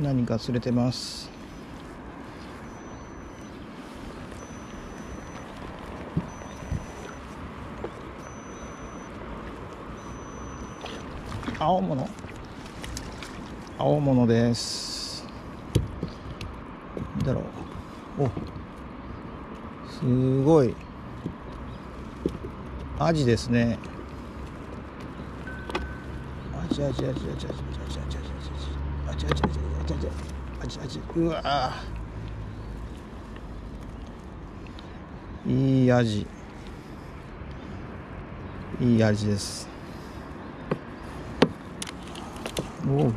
何か釣れてます。青物です。だろう。お、すごいアジですね。アジ、うわ、いいアジです。おう。